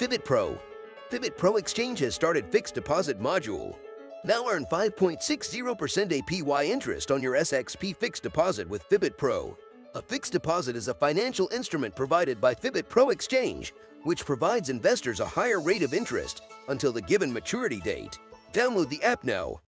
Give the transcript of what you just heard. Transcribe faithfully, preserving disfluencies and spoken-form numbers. Fibit Pro. Fibit Pro Exchange has started fixed deposit module. Now earn five point six zero percent A P Y interest on your S X P fixed deposit with Fibit Pro. A fixed deposit is a financial instrument provided by Fibit Pro Exchange, which provides investors a higher rate of interest until the given maturity date. Download the app now.